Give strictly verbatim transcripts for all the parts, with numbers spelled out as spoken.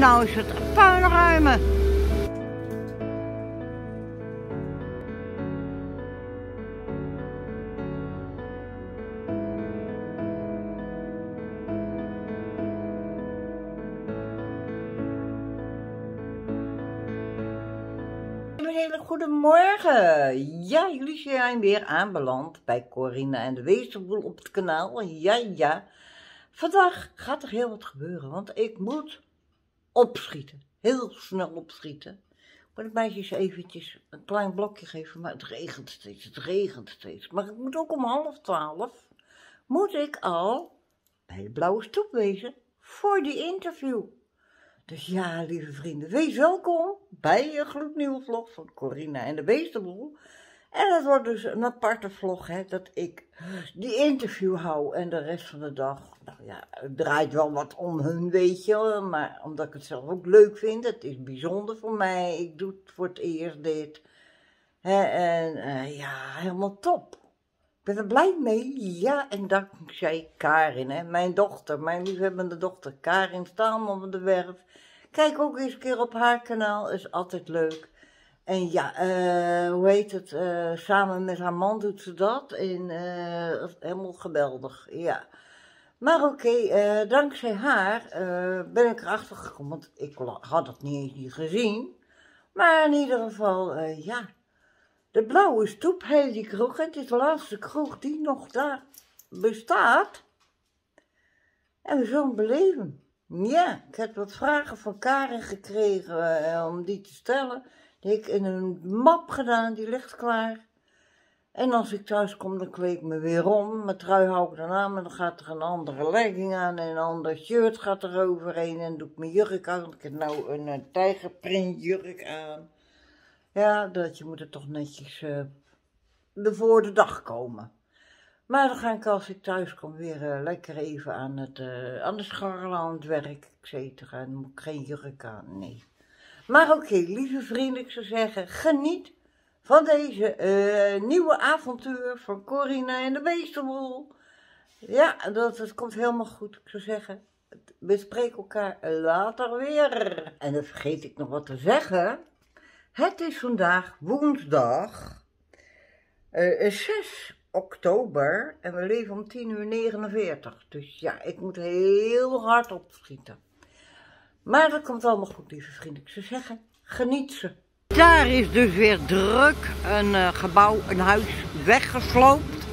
En nu is het puin ruimen. Goedemorgen! Ja, jullie zijn weer aanbeland bij Coriena en De Beestenboel op het kanaal. Ja, ja. Vandaag gaat er heel wat gebeuren, want ik moet opschieten. Heel snel opschieten. Ik moet de meisjes eventjes een klein blokje geven, maar het regent steeds, het regent steeds. Maar ik moet ook om half twaalf, moet ik al bij De Blauwe Stoep wezen voor die interview. Dus ja, lieve vrienden, wees welkom bij een gloednieuwe vlog van Coriena en De Beestenboel. En het wordt dus een aparte vlog, hè, dat ik die interview hou en de rest van de dag, nou ja, het draait wel wat om hun, weet je, maar omdat ik het zelf ook leuk vind, het is bijzonder voor mij, ik doe het voor het eerst dit. Hè, en uh, ja, helemaal top. Ik ben er blij mee, ja, en dankzij Karin, hè, mijn dochter, mijn liefhebbende dochter, Karin Staalman van de Werf. Kijk ook eens een keer op haar kanaal, is altijd leuk. En ja, uh, hoe heet het, uh, samen met haar man doet ze dat, en uh, helemaal geweldig, ja. Maar oké, okay, uh, dankzij haar uh, ben ik erachter gekomen, want ik had het niet eens niet gezien. Maar in ieder geval, uh, ja. De Blauwe Stoep heet die kroeg, het is de laatste kroeg die nog daar bestaat. En we zullen beleven. Ja, ik heb wat vragen van Karin gekregen eh, om die te stellen. Die heb ik in een map gedaan, die ligt klaar. En als ik thuis kom, dan kleed ik me weer om. Mijn trui hou ik dan aan, maar dan gaat er een andere legging aan en een ander shirt gaat er overheen. En doe ik mijn jurk aan, ik heb nou een, een tijgerprint jurk aan. Ja, dat je moet er toch netjes uh, voor de dag komen. Maar dan ga ik als ik thuis kom weer uh, lekker even aan, het, uh, aan de scharrel, aan het werk, et cetera. En dan moet ik geen jurk aan, nee. Maar oké, okay, lieve vrienden, ik zou zeggen, geniet van deze uh, nieuwe avontuur van Coriena en De Beestenboel. Ja, dat, dat komt helemaal goed, ik zou zeggen. We spreken elkaar later weer. En dan vergeet ik nog wat te zeggen. Het is vandaag woensdag uh, zes oktober en we leven om tien uur negenenveertig. Dus ja, ik moet heel hard opschieten. Maar dat komt allemaal goed, lieve vrienden. Ik zou zeggen, geniet ze. Daar is dus weer druk een uh, gebouw, een huis weggesloopt.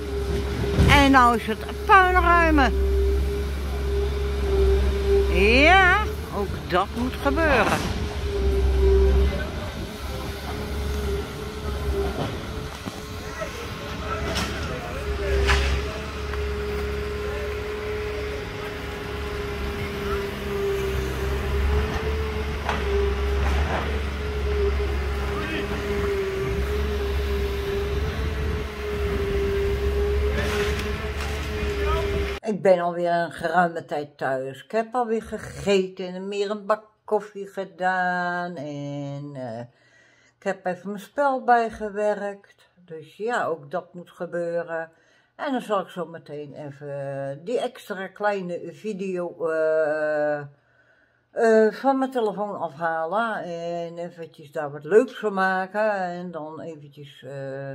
En nou is het puinruimen. Ja, ook dat moet gebeuren. Ik ben alweer een geruime tijd thuis. Ik heb alweer gegeten en meer een bak koffie gedaan. En uh, ik heb even mijn spel bijgewerkt. Dus ja, ook dat moet gebeuren. En dan zal ik zo meteen even die extra kleine video uh, uh, van mijn telefoon afhalen. En eventjes daar wat leuks van maken. En dan eventjes... Uh,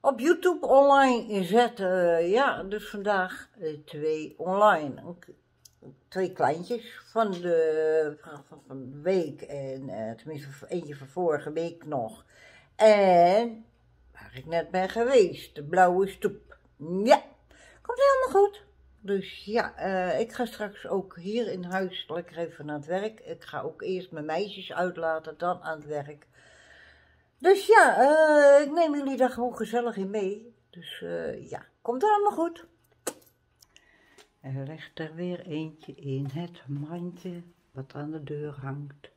op YouTube online zetten, ja, dus vandaag twee online, twee kleintjes van de, van de week en eh, tenminste eentje van vorige week nog en waar ik net ben geweest, De Blauwe Stoep, ja, komt helemaal goed. Dus ja, eh, ik ga straks ook hier in huis lekker even aan het werk, ik ga ook eerst mijn meisjes uitlaten, dan aan het werk. Dus ja, uh, ik neem jullie daar gewoon gezellig in mee. Dus uh, ja, komt allemaal goed. Er ligt er weer eentje in het mandje wat aan de deur hangt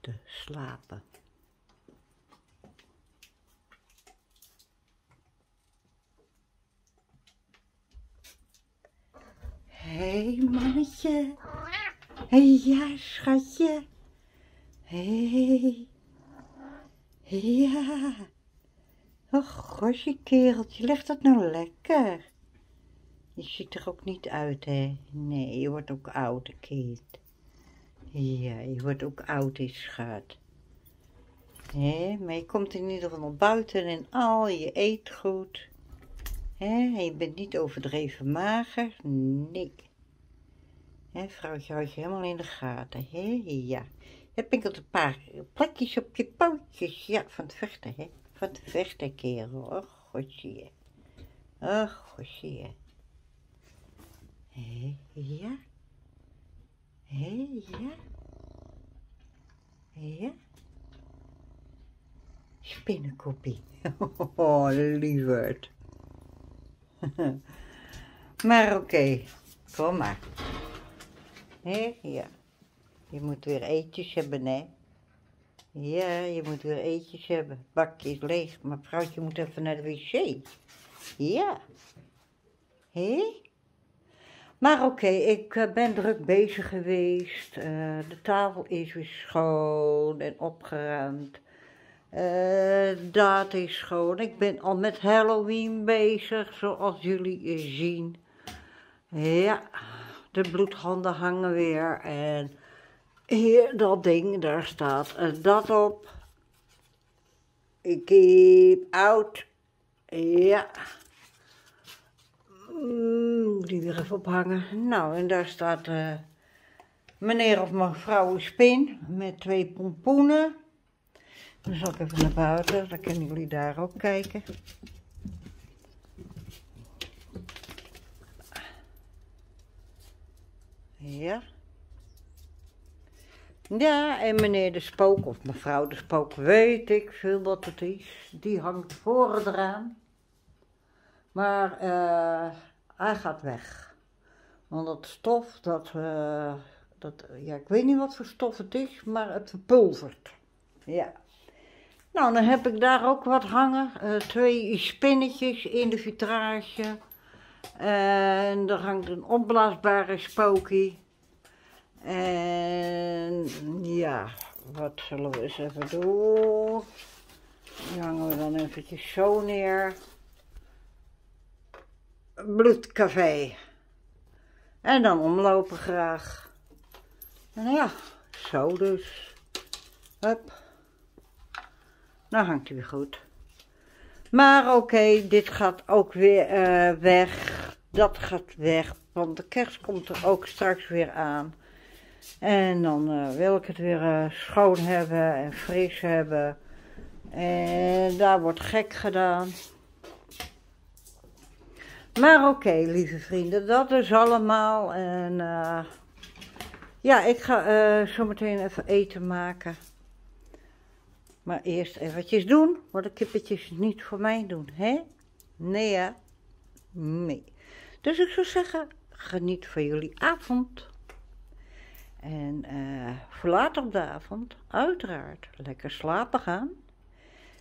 te slapen. Hé hey, mannetje. Hé hey, ja schatje. Hé. Hey. Ja, oh gosje kereltje, ligt dat nou lekker? Je ziet er ook niet uit, hè? Nee, je wordt ook oud, kind. Ja, je wordt ook oud in schaat. He, maar je komt in ieder geval buiten en al, je eet goed. He, en je bent niet overdreven mager. Nee. He, vrouwtje houdt je helemaal in de gaten. He, ja. Je pinkelt een paar plekjes op je pootjes. Ja, van het vechten, hè. Van het vechten, kerel. Och, godje je. Och, godje je. Hé, ja. Hé, ja. Ja. Spinnenkoppie. Oh, lieverd. Maar oké. Okay. Kom maar. Hé, ja. Je moet weer eetjes hebben, hè? Ja, je moet weer eetjes hebben. Bakje is leeg, maar vrouwtje moet even naar de wc. Ja. Hé? Maar oké, okay, ik ben druk bezig geweest. Uh, de tafel is weer schoon en opgeruimd. Uh, dat is schoon. Ik ben al met Halloween bezig, zoals jullie zien. Ja, de bloedhanden hangen weer en... Hier, dat ding, daar staat dat op. Ik keep out. Ja. Die weer even ophangen. Nou, en daar staat uh, meneer of mevrouw Spin met twee pompoenen. Dan zal ik even naar buiten, dan kunnen jullie daar ook kijken. Ja. Ja, en meneer de Spook, of mevrouw de Spook, weet ik veel wat het is. Die hangt voor het raam. Maar uh, hij gaat weg. Want dat stof, dat, uh, dat... Ja, ik weet niet wat voor stof het is, maar het verpulvert. Ja. Nou, dan heb ik daar ook wat hangen. Uh, twee spinnetjes in de vitrage. Uh, en er hangt een opblaasbare spookie. En ja, wat zullen we eens even doen? Die hangen we dan eventjes zo neer. Bloedcafé. En dan omlopen graag. En ja, zo dus. Hup. Nou hangt hij weer goed. Maar oké, okay, dit gaat ook weer uh, weg. Dat gaat weg, want de kerst komt er ook straks weer aan. En dan uh, wil ik het weer uh, schoon hebben en fris hebben. En daar wordt gek gedaan. Maar oké, okay, lieve vrienden, dat is allemaal. En uh, ja, ik ga uh, zo meteen even eten maken. Maar eerst eventjes doen, want de kippetjes niet voor mij doen, hè? Nee, ja. Nee. Dus ik zou zeggen, geniet van jullie avond. En uh, voor later op de avond, uiteraard, lekker slapen gaan.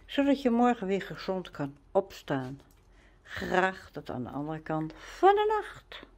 Zodat je morgen weer gezond kan opstaan. Graag tot aan de andere kant van de nacht.